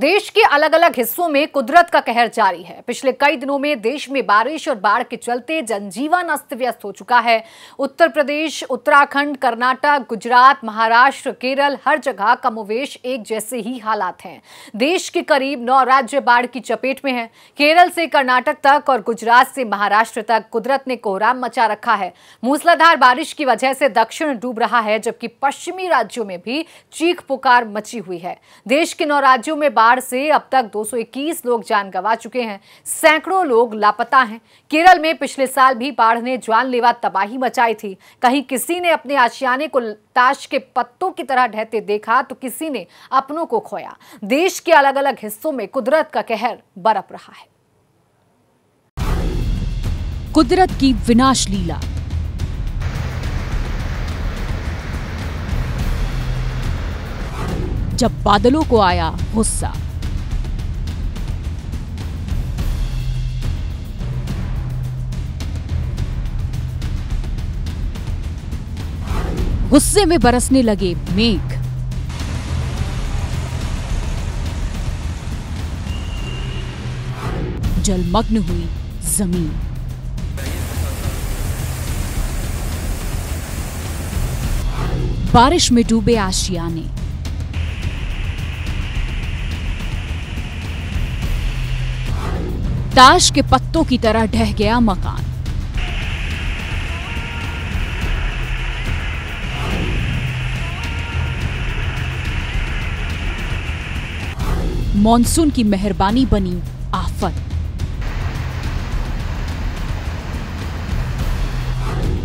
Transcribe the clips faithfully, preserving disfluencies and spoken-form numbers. देश के अलग अलग हिस्सों में कुदरत का कहर जारी है। पिछले कई दिनों में देश में बारिश और बाढ़ के चलते जनजीवन अस्त व्यस्त हो चुका है। उत्तर प्रदेश, उत्तराखंड, कर्नाटक, गुजरात, महाराष्ट्र, केरल, हर जगह कमोवेश एक जैसे ही हालात हैं। देश के करीब नौ राज्य बाढ़ की चपेट में हैं। केरल से कर्नाटक तक और गुजरात से महाराष्ट्र तक कुदरत ने कोहराम मचा रखा है। मूसलाधार बारिश की वजह से दक्षिण डूब रहा है, जबकि पश्चिमी राज्यों में भी चीख पुकार मची हुई है। देश के नौ राज्यों में बाढ़ से अब तक दो सौ इक्कीस लोग जान गंवा चुके हैं, सैकड़ों लोग लापता हैं। केरल में पिछले साल भी बाढ़ ने जानलेवा तबाही मचाई थी। कहीं किसी ने अपने आशियाने को ताश के पत्तों की तरह ढहते देखा तो किसी ने अपनों को खोया। देश के अलग अलग हिस्सों में कुदरत का कहर बरप रहा है। कुदरत की विनाश लीला, जब बादलों को आया गुस्सा, गुस्से में बरसने लगे मेघ, जलमग्न हुई जमीन। बारिश में डूबे आशियाने, ताश के पत्तों की तरह ढह गया मकान। मॉनसून की मेहरबानी बनी आफत।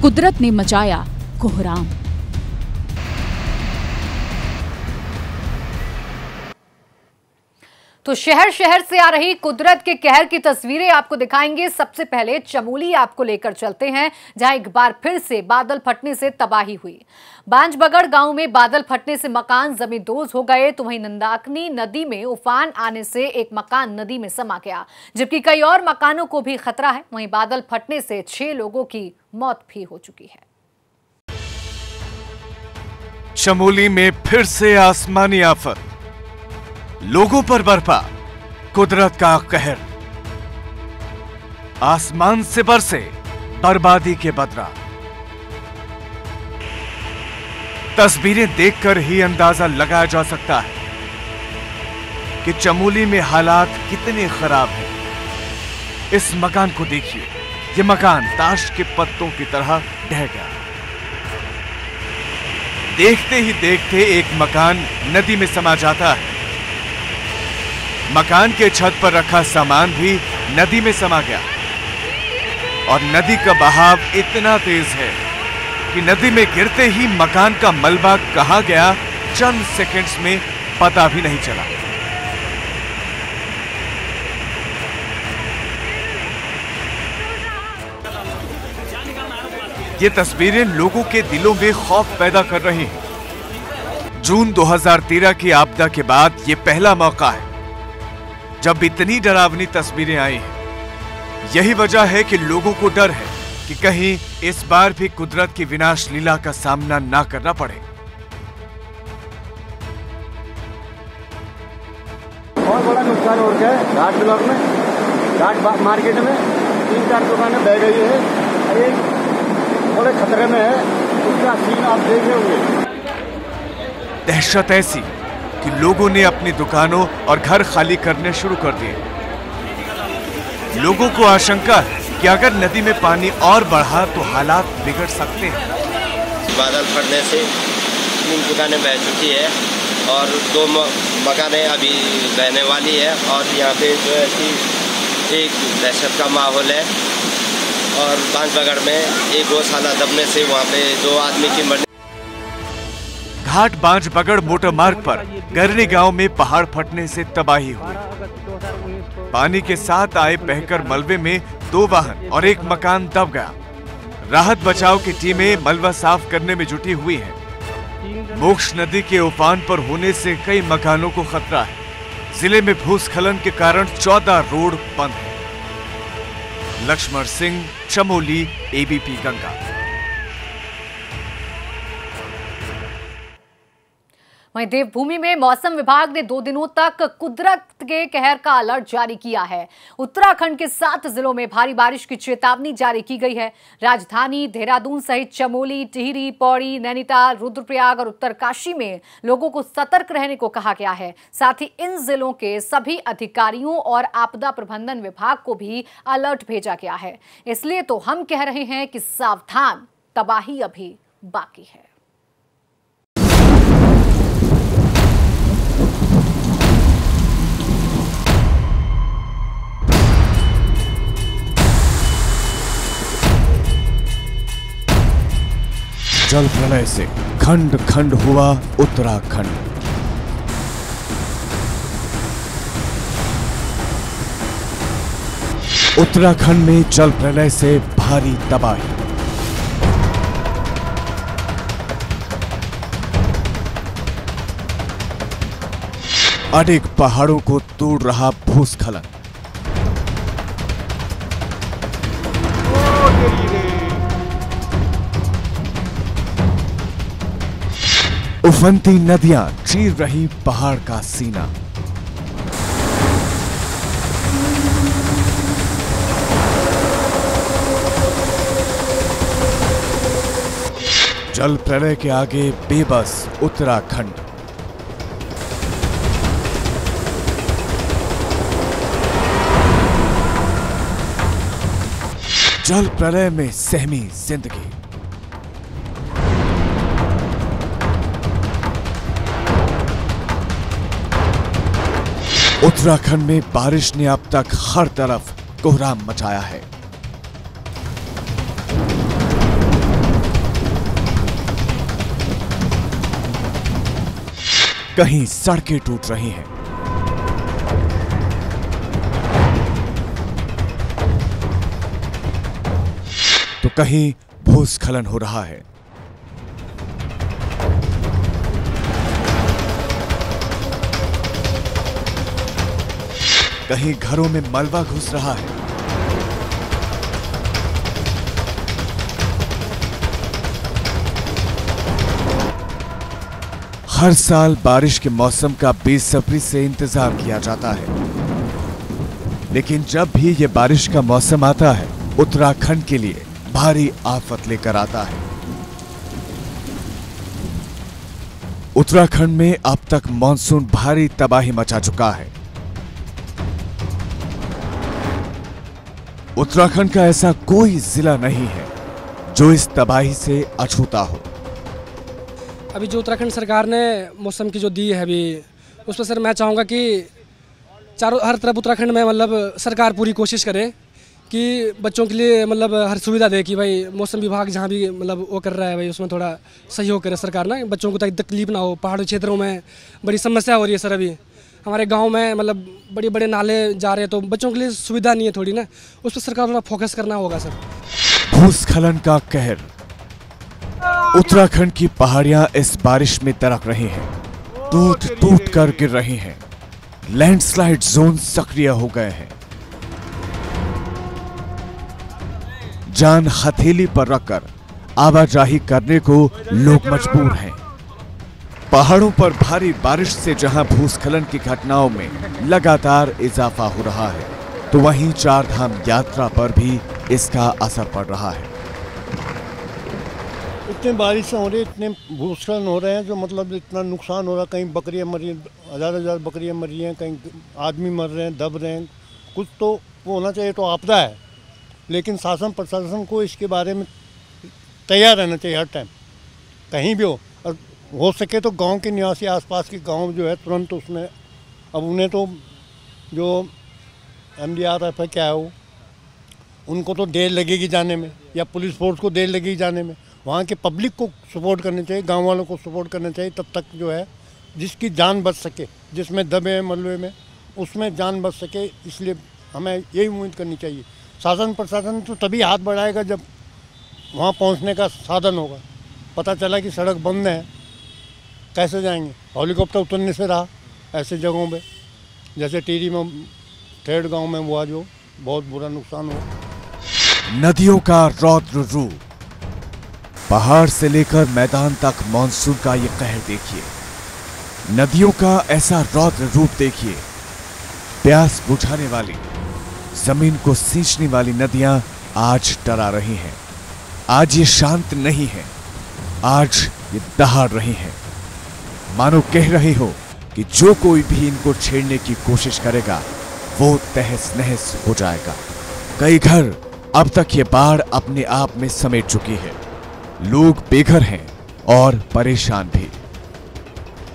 कुदरत ने मचाया कोहराम। तो शहर शहर से आ रही कुदरत के कहर की तस्वीरें आपको दिखाएंगे। सबसे पहले चमोली आपको लेकर चलते हैं, जहां एक बार फिर से बादल फटने से तबाही हुई। बांजबगड़ गांव में बादल फटने से मकान जमींदोज हो गए, तो वहीं नंदाकिनी नदी में उफान आने से एक मकान नदी में समा गया, जबकि कई और मकानों को भी खतरा है। वहीं बादल फटने से छह लोगों की मौत भी हो चुकी है। चमोली में फिर से आसमानी आफत, लोगों पर बरपा कुदरत का कहर। आसमान से बरसे बर्बादी के बदरा। तस्वीरें देखकर ही अंदाजा लगाया जा सकता है कि चमोली में हालात कितने खराब हैं। इस मकान को देखिए, ये मकान ताश के पत्तों की तरह ढह गया। देखते ही देखते एक मकान नदी में समा जाता है। मकान के छत पर रखा सामान भी नदी में समा गया और नदी का बहाव इतना तेज है कि नदी में गिरते ही मकान का मलबा कहाँ गया चंद सेकंड्स में पता भी नहीं चला। ये तस्वीरें लोगों के दिलों में खौफ पैदा कर रही हैं। जून दो हज़ार तेरह की आपदा के बाद ये पहला मौका है जब इतनी डरावनी तस्वीरें आई हैं। यही वजह है कि लोगों को डर है कि कहीं इस बार भी कुदरत की विनाश लीला का सामना ना करना पड़े। बहुत बड़ा नुकसान हो गया है। घाट ब्लॉक में, घाट मार्केट में तीन चार दुकानें बह गई है। अरे थोड़े खतरे में है, उसका सीन आप देख रहे होंगे। दहशत ऐसी कि लोगों ने अपनी दुकानों और घर खाली करने शुरू कर दिए। लोगों को आशंका है कि अगर नदी में पानी और बढ़ा तो हालात बिगड़ सकते हैं। बादल फटने से तीन दुकानें बह चुकी है और दो मकानें अभी बहने वाली है और यहाँ पे जो है कि एक दहशत का माहौल है। और बांजबगड़ में एक गौशाला दबने से वहाँ पे दो आदमी की मरने। घाट बांजबगड़ मोटर मार्ग पर गरनी गांव में पहाड़ फटने से तबाही हुई। पानी के साथ आए बहकर मलबे में दो वाहन और एक मकान दब गया। राहत बचाव की टीमें मलबा साफ करने में जुटी हुई हैं। मोक्ष नदी के उफान पर होने से कई मकानों को खतरा है। जिले में भूस्खलन के कारण चौदह रोड बंद है। लक्ष्मण सिंह, चमोली, एबीपी गंगा। वहीं देवभूमि में मौसम विभाग ने दो दिनों तक कुदरत के कहर का अलर्ट जारी किया है। उत्तराखंड के सात जिलों में भारी बारिश की चेतावनी जारी की गई है। राजधानी देहरादून सहित चमोली, टिहरी, पौड़ी, नैनीताल, रुद्रप्रयाग और उत्तरकाशी में लोगों को सतर्क रहने को कहा गया है। साथ ही इन जिलों के सभी अधिकारियों और आपदा प्रबंधन विभाग को भी अलर्ट भेजा गया है। इसलिए तो हम कह रहे हैं कि सावधान, तबाही अभी बाकी है। जल प्रलय से खंड खंड हुआ उत्तराखंड। उत्तराखंड में जल प्रलय से भारी तबाही। अनेक पहाड़ों को तोड़ रहा भूस्खलन। उफनती नदियां चीर रही पहाड़ का सीना। जल प्रलय के आगे बेबस उत्तराखंड। जल प्रलय में सहमी जिंदगी। उत्तराखंड में बारिश ने अब तक हर तरफ कोहराम मचाया है। कहीं सड़कें टूट रही हैं, तो कहीं भूस्खलन हो रहा है। कहीं घरों में मलबा घुस रहा है, हर साल बारिश के मौसम का बेसब्री से इंतजार किया जाता है, लेकिन जब भी ये बारिश का मौसम आता है, उत्तराखंड के लिए भारी आफत लेकर आता है। उत्तराखंड में अब तक मॉनसून भारी तबाही मचा चुका है। उत्तराखंड का ऐसा कोई जिला नहीं है जो इस तबाही से अछूता हो। अभी जो उत्तराखंड सरकार ने मौसम की जो दी है अभी, उस पर सर मैं चाहूँगा कि चारों हर तरफ उत्तराखंड में मतलब सरकार पूरी कोशिश करे कि बच्चों के लिए मतलब हर सुविधा दे कि भाई मौसम विभाग जहाँ भी मतलब वो कर रहा है भाई उसमें थोड़ा सहयोग करे सरकार ना, बच्चों को ताकि तकलीफ ना हो। पहाड़ी क्षेत्रों में बड़ी समस्या हो रही है सर। अभी हमारे गांव में मतलब बड़े बड़े नाले जा रहे हैं, तो बच्चों के लिए सुविधा नहीं है थोड़ी ना, उस पर सरकार थोड़ा फोकस करना होगा सर। भूस्खलन का कहर। उत्तराखंड की पहाड़ियां इस बारिश में दरक रही हैं, टूट टूट कर गिर रही हैं। लैंडस्लाइड जोन सक्रिय हो गए हैं। जान हथेली पर रखकर आवाजाही करने को लोग मजबूर हैं। पहाड़ों पर भारी बारिश से जहां भूस्खलन की घटनाओं में लगातार इजाफा हो रहा है, तो वहीं चार धाम यात्रा पर भी इसका असर पड़ रहा है। इतने बारिश हो रही है, इतने भूस्खलन हो रहे हैं, जो मतलब इतना नुकसान हो रहा है। कहीं बकरियां मरी, हजार हजार बकरियां मरी हैं, कहीं आदमी मर रहे हैं, दब रहे हैं। कुछ तो वो होना चाहिए, तो आपदा है, लेकिन शासन प्रशासन को इसके बारे में तैयार रहना चाहिए हर टाइम, कहीं भी हो। और हो सके तो गांव के निवासी, आसपास के गांव जो है, तुरंत उसमें अब उन्हें तो जो एम डी आर एफ है क्या है वो, उनको तो देर लगेगी जाने में, या पुलिस फोर्स को देर लगेगी जाने में। वहाँ के पब्लिक को सपोर्ट करना चाहिए, गांव वालों को सपोर्ट करना चाहिए, तब तक जो है जिसकी जान बच सके, जिसमें दबे मलबे में उसमें जान बच सके। इसलिए हमें यही उम्मीद करनी चाहिए। शासन प्रशासन तो तभी हाथ बढ़ाएगा जब वहाँ पहुँचने का साधन होगा। पता चला कि सड़क बंद है, कैसे जाएंगे? हेलीकॉप्टर उतरने से रहा ऐसे जगहों पे, जैसे टिहरी में ठेड़ गांव में हुआ, जो बहुत बुरा नुकसान हुआ। नदियों का रौद्र रूप। पहाड़ से लेकर मैदान तक मॉनसून का ये कहर देखिए। नदियों का ऐसा रौद्र रूप देखिए। प्यास बुझाने वाली, जमीन को सींचने वाली नदियां आज डरा रही हैं। आज ये शांत नहीं है, आज ये दहाड़ रही हैं। मानो कह रही हो कि जो कोई भी इनको छेड़ने की कोशिश करेगा वो तहस नहस हो जाएगा। कई घर अब तक ये बाढ़ अपने आप में समेट चुकी है। लोग बेघर हैं और परेशान भी।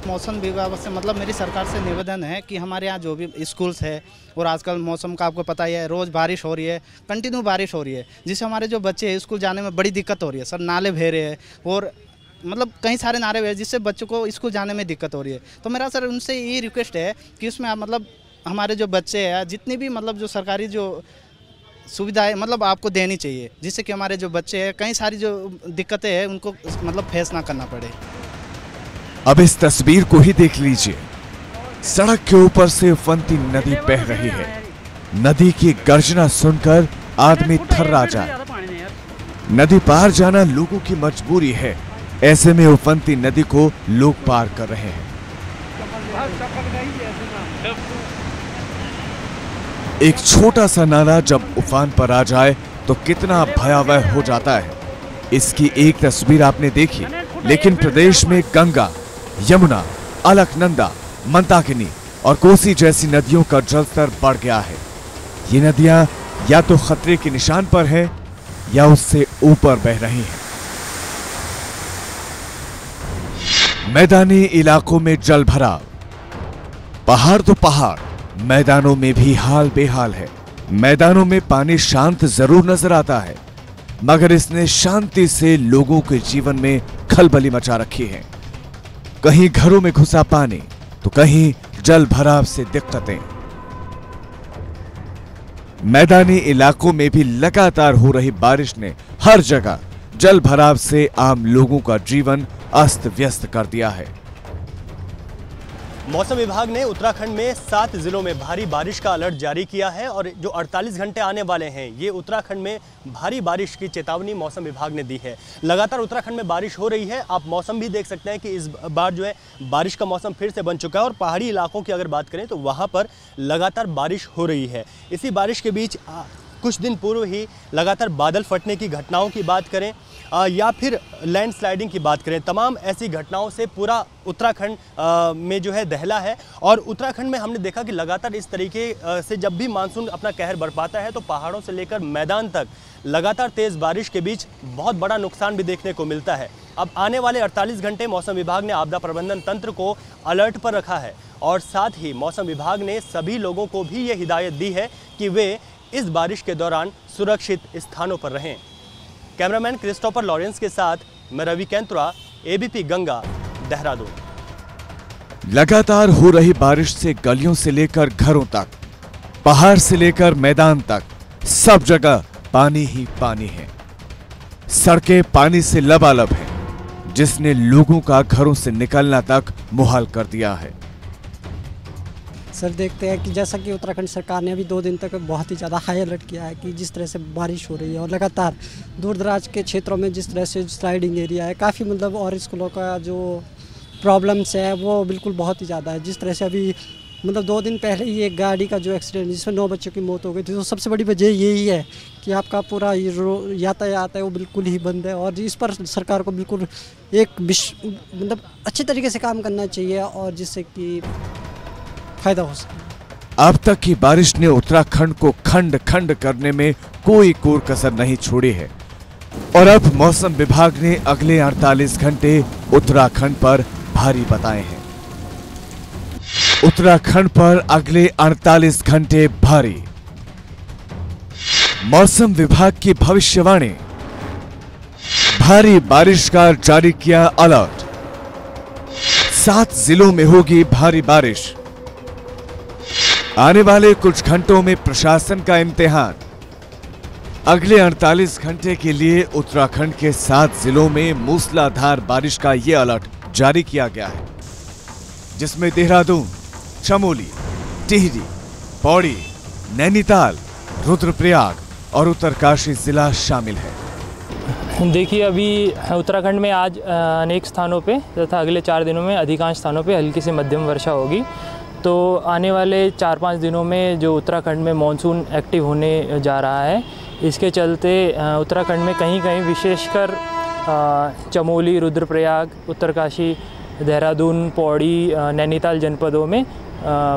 मौसम विभाग से मतलब मेरी सरकार से निवेदन है कि हमारे यहाँ जो भी स्कूल्स है, और आजकल मौसम का आपको पता ही है, रोज़ बारिश हो रही है, कंटिन्यू बारिश हो रही है, जिससे हमारे जो बच्चे हैं स्कूल जाने में बड़ी दिक्कत हो रही है। सर नाले बह रहे हैं और मतलब कई सारे नाले बह रहे हैं जिससे बच्चों को स्कूल जाने में दिक्कत हो रही है। तो मेरा सर उनसे ये रिक्वेस्ट है कि उसमें आप मतलब हमारे जो बच्चे हैं जितनी भी मतलब जो सरकारी जो सुविधाएं मतलब आपको देनी चाहिए, जिससे कि हमारे जो बच्चे हैं कई सारी जो दिक्कतें हैं उनको मतलब फेस ना करना पड़े। अब इस तस्वीर को ही देख लीजिए। सड़क के ऊपर से उफनती नदी बह रही है। नदी की गर्जना सुनकर आदमी थर्रा जाए। नदी पार जाना लोगों की मजबूरी है, ऐसे में उफनती नदी को लोग पार कर रहे हैं। एक छोटा सा नाला जब उफान पर आ जाए तो कितना भयावह हो जाता है, इसकी एक तस्वीर आपने देखी। लेकिन प्रदेश में गंगा, यमुना, अलकनंदा, मंदाकिनी और कोसी जैसी नदियों का जलस्तर बढ़ गया है। ये नदियां या तो खतरे के निशान पर है या उससे ऊपर बह रही हैं। मैदानी इलाकों में जल भराव। पहाड़ तो पहाड़, मैदानों में भी हाल बेहाल है। मैदानों में पानी शांत जरूर नजर आता है, मगर इसने शांति से लोगों के जीवन में खलबली मचा रखी है। कहीं घरों में घुसा पानी तो कहीं जल भराव से दिक्कतें। मैदानी इलाकों में भी लगातार हो रही बारिश ने हर जगह जल भराव से आम लोगों का जीवन अस्त व्यस्त कर दिया है। मौसम विभाग ने उत्तराखंड में सात जिलों में भारी बारिश का अलर्ट जारी किया है और जो अड़तालीस घंटे आने वाले हैं ये उत्तराखंड में भारी बारिश की चेतावनी मौसम विभाग ने दी है। लगातार उत्तराखंड में बारिश हो रही है। आप मौसम भी देख सकते हैं कि इस बार जो है बारिश का मौसम फिर से बन चुका है और पहाड़ी इलाकों की अगर बात करें तो वहाँ पर लगातार बारिश हो रही है। इसी बारिश के बीच कुछ दिन पूर्व ही लगातार बादल फटने की घटनाओं की बात करें या फिर लैंडस्लाइडिंग की बात करें, तमाम ऐसी घटनाओं से पूरा उत्तराखंड में जो है दहला है। और उत्तराखंड में हमने देखा कि लगातार इस तरीके से जब भी मानसून अपना कहर बरपाता है तो पहाड़ों से लेकर मैदान तक लगातार तेज़ बारिश के बीच बहुत बड़ा नुकसान भी देखने को मिलता है। अब आने वाले अड़तालीस घंटे मौसम विभाग ने आपदा प्रबंधन तंत्र को अलर्ट पर रखा है और साथ ही मौसम विभाग ने सभी लोगों को भी ये हिदायत दी है कि वे इस बारिश के दौरान सुरक्षित स्थानों पर रहें। कैमरामैन क्रिस्टोफर लॉरेंस के साथ मैं रवि कैंतुरा, एबीपी गंगा, देहरादून। लगातार हो रही बारिश से गलियों से लेकर घरों तक, पहाड़ से लेकर मैदान तक, सब जगह पानी ही पानी है। सड़कें पानी से लबालब हैं, जिसने लोगों का घरों से निकलना तक मुहाल कर दिया है। सर देखते हैं कि जैसा कि उत्तराखंड सरकार ने अभी दो दिन तक बहुत ही ज़्यादा हाई अलर्ट किया है कि जिस तरह से बारिश हो रही है और लगातार दूर दराज के क्षेत्रों में जिस तरह से स्लाइडिंग एरिया है काफ़ी मतलब और स्कूलों का जो प्रॉब्लम्स है वो बिल्कुल बहुत ही ज़्यादा है। जिस तरह से अभी मतलब दो दिन पहले ही एक गाड़ी का जो एक्सीडेंट जिसमें नौ बच्चों की मौत हो गई थी, तो सबसे बड़ी वजह यही है कि आपका पूरा यातायात है वो बिल्कुल ही बंद है। और इस पर सरकार को बिल्कुल एक मतलब अच्छे तरीके से काम करना चाहिए और जिससे कि फायदा हो सके। अब तक की बारिश ने उत्तराखंड को खंड खंड करने में कोई कोर कसर नहीं छोड़ी है और अब मौसम विभाग ने अगले अड़तालीस घंटे उत्तराखंड पर भारी बताए हैं। उत्तराखंड पर अगले अड़तालीस घंटे भारी। मौसम विभाग की भविष्यवाणी। भारी बारिश का जारी किया अलर्ट। सात जिलों में होगी भारी बारिश। आने वाले कुछ घंटों में प्रशासन का इम्तिहान। अगले अड़तालीस घंटे के लिए उत्तराखंड के सात जिलों में मूसलाधार बारिश का ये अलर्ट जारी किया गया है, जिसमें देहरादून, चमोली, टिहरी, पौड़ी, नैनीताल, रुद्रप्रयाग और उत्तरकाशी जिला शामिल है। देखिए, अभी उत्तराखंड में आज अनेक स्थानों पे तथा अगले चार दिनों में अधिकांश स्थानों पे हल्की से मध्यम वर्षा होगी। तो आने वाले चार पाँच दिनों में जो उत्तराखंड में मॉनसून एक्टिव होने जा रहा है, इसके चलते उत्तराखंड में कहीं कहीं विशेषकर चमोली, रुद्रप्रयाग, उत्तरकाशी, देहरादून, पौड़ी, नैनीताल जनपदों में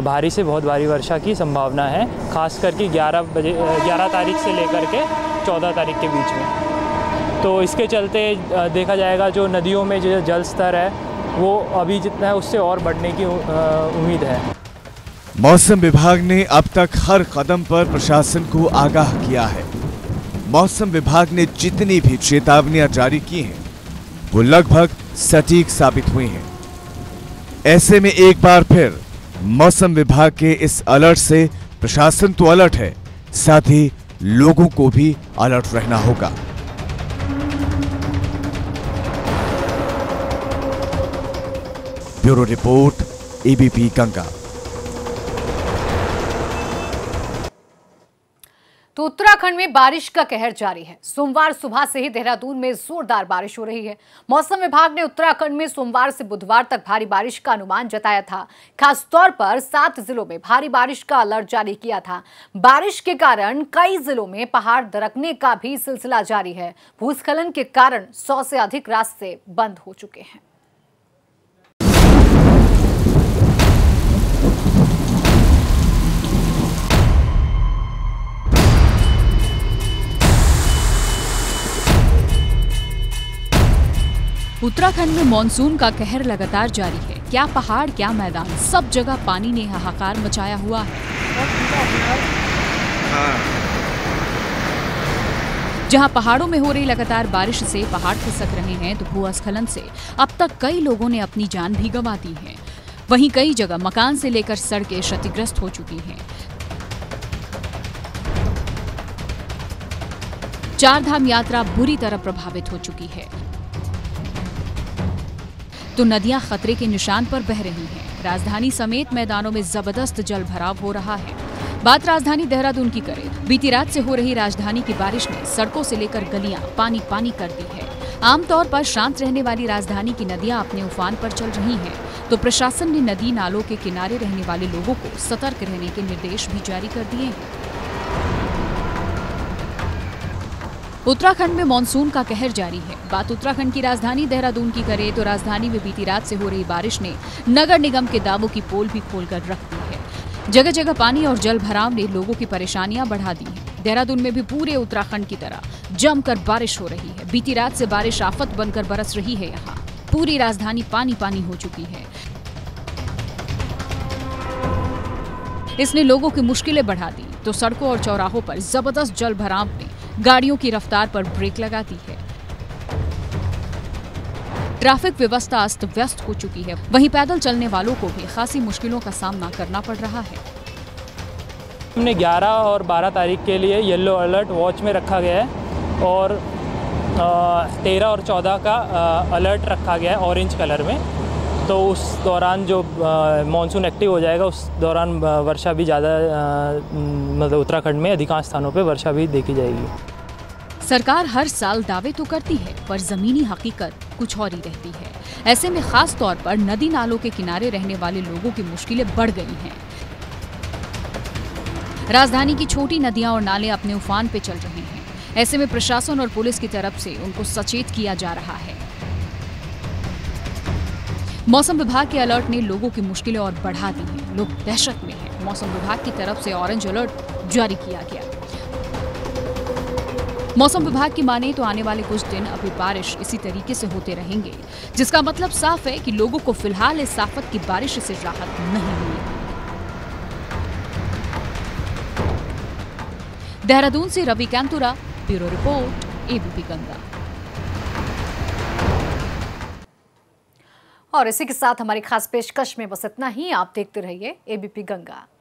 भारी से बहुत भारी वर्षा की संभावना है, खास करके ग्यारह बजे ग्यारह तारीख से लेकर के चौदह तारीख के बीच में। तो इसके चलते देखा जाएगा जो नदियों में जो जल स्तर है वो अभी जितना है उससे और बढ़ने की उम्मीद है। मौसम विभाग ने अब तक हर कदम पर प्रशासन को आगाह किया है। मौसम विभाग ने जितनी भी चेतावनियां जारी की हैं वो लगभग सटीक साबित हुई हैं। ऐसे में एक बार फिर मौसम विभाग के इस अलर्ट से प्रशासन तो अलर्ट है, साथ ही लोगों को भी अलर्ट रहना होगा। Bureau report, ABP Ganga. तो उत्तराखंड में बारिश का कहर जारी है। सोमवार सुबह से ही देहरादून में जोरदार बारिश हो रही है। मौसम विभाग ने उत्तराखंड में सोमवार से बुधवार तक भारी बारिश का अनुमान जताया था। खासतौर पर सात जिलों में भारी बारिश का अलर्ट जारी किया था। बारिश के कारण कई जिलों में पहाड़ दरकने का भी सिलसिला जारी है। भूस्खलन के कारण सौ से अधिक रास्ते बंद हो चुके हैं। उत्तराखंड में मॉनसून का कहर लगातार जारी है। क्या पहाड़, क्या मैदान, सब जगह पानी ने हाहाकार मचाया हुआ है। जहां पहाड़ों में हो रही लगातार बारिश से पहाड़ खिसक रहे हैं, तो भूस्खलन से अब तक कई लोगों ने अपनी जान भी गंवा दी है। वहीं कई जगह मकान से लेकर सड़कें क्षतिग्रस्त हो चुकी हैं। चार धाम यात्रा बुरी तरह प्रभावित हो चुकी है, तो नदियां खतरे के निशान पर बह रही हैं। राजधानी समेत मैदानों में जबरदस्त जलभराव हो रहा है। बात राजधानी देहरादून की करें, बीती रात से हो रही राजधानी की बारिश ने सड़कों से लेकर गलियां पानी पानी कर दी है। आमतौर पर शांत रहने वाली राजधानी की नदियां अपने उफान पर चल रही हैं, तो प्रशासन ने नदी नालों के किनारे रहने वाले लोगों को सतर्क रहने के निर्देश भी जारी कर दिए हैं। उत्तराखंड में मॉनसून का कहर जारी है। बात उत्तराखंड की राजधानी देहरादून की करें, तो राजधानी में बीती रात से हो रही बारिश ने नगर निगम के दावों की पोल भी खोलकर रख दी है। जगह जगह पानी और जल भराव ने लोगों की परेशानियां बढ़ा दी हैं। देहरादून में भी पूरे उत्तराखंड की तरह जमकर बारिश हो रही है। बीती रात से बारिश आफत बनकर बरस रही है। यहाँ पूरी राजधानी पानी पानी हो चुकी है। इसने लोगों की मुश्किलें बढ़ा दी, तो सड़कों और चौराहों पर जबरदस्त जल भराव ने गाड़ियों की रफ्तार पर ब्रेक लगा दी है। ट्रैफिक व्यवस्था अस्त व्यस्त हो चुकी है। वहीं पैदल चलने वालों को भी खासी मुश्किलों का सामना करना पड़ रहा है। हमने ग्यारह और बारह तारीख के लिए येलो अलर्ट वॉच में रखा गया है और तेरह और चौदह का अलर्ट रखा गया है ऑरेंज कलर में। तो उस दौरान जो मॉनसून एक्टिव हो जाएगा, उस दौरान वर्षा भी ज़्यादा, मतलब उत्तराखंड में अधिकांश स्थानों पर वर्षा भी देखी जाएगी। सरकार हर साल दावे तो करती है, पर ज़मीनी हकीकत कुछ और ही रहती है। ऐसे में ख़ास तौर पर नदी नालों के किनारे रहने वाले लोगों की मुश्किलें बढ़ गई हैं। राजधानी की छोटी नदियाँ और नाले अपने उफान पर चल रहे हैं। ऐसे में प्रशासन और पुलिस की तरफ से उनको सचेत किया जा रहा है। मौसम विभाग के अलर्ट ने लोगों की मुश्किलें और बढ़ा दी हैं। लोग दहशत में हैं। मौसम विभाग की तरफ से ऑरेंज अलर्ट जारी किया गया। मौसम विभाग की माने तो आने वाले कुछ दिन अभी बारिश इसी तरीके से होते रहेंगे, जिसका मतलब साफ है कि लोगों को फिलहाल इस आफत की बारिश से राहत नहीं मिली। देहरादून से Ravi Kantura, bureau report, ABP Ganga. और इसी के साथ हमारी खास पेशकश में बस इतना ही। आप देखते रहिए एबीपी गंगा।